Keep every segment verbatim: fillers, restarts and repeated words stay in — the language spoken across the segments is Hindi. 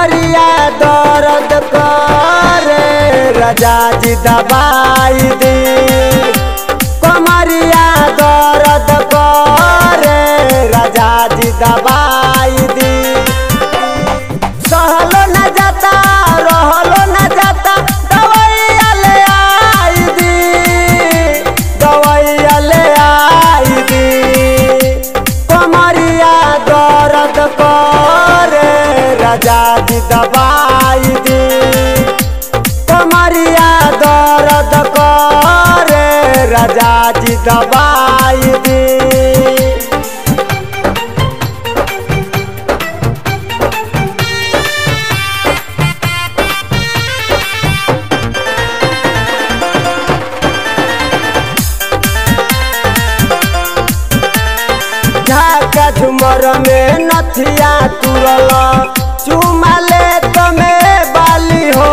हरिया दर्द करे राजा जी दबाई दे, कमरिया दर्द करे राजा जी दबाई दे। सहलो न जाता रहलो न जाता दवाइया ले आई दी, दवाइया ले आई दी, कमरिया दर्द करे राजा जी दबाई दी, कमरिया दर्द करे राजा जी दबाई दी। झाका झुमर में नथिया तुरल चुमा ले तमे बाली हो,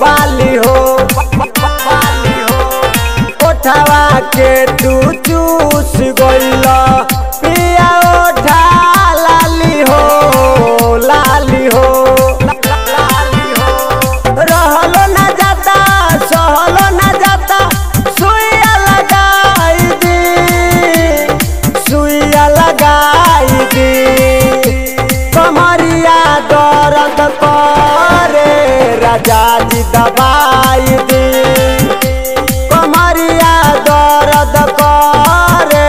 बाली हो, बाली हो। उठावा के तू चूस गइल पिया उठा लाली हो, लाली हो, लाली हो। रहलो न जाता सहलो न जाता सुइया लगाई दी, सुइया लगाई दी, कमरिया दर्द करे राजा जी दबाई दी, कमरिया दर्द करे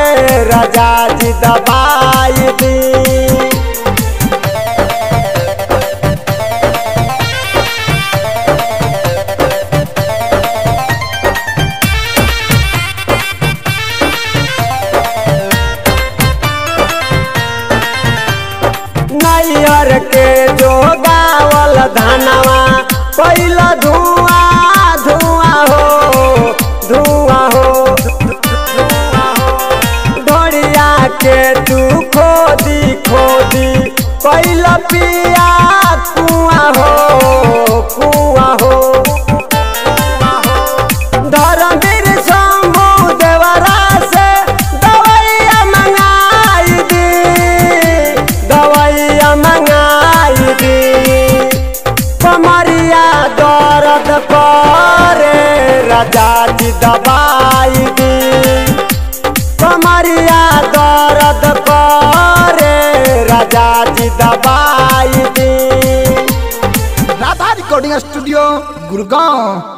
राजा जी दबाई दी। नैहर के जो गावल धनवा पहला धुआ धुआ हो, धुआ हो, धुआ हो। ढोड़िया के तू खोदी खोदी पहला पिया कुआ हो, कुआ हो। धर्मवीर शंभू देवरा से दवाइया मंगाई दी, दवाइया मंगाई दी, कमरिया दर्द करे राजा जी दबाई दी, कमरिया दर्द करे राजा जी दबाई दी। Radha recording studio Gurgaon.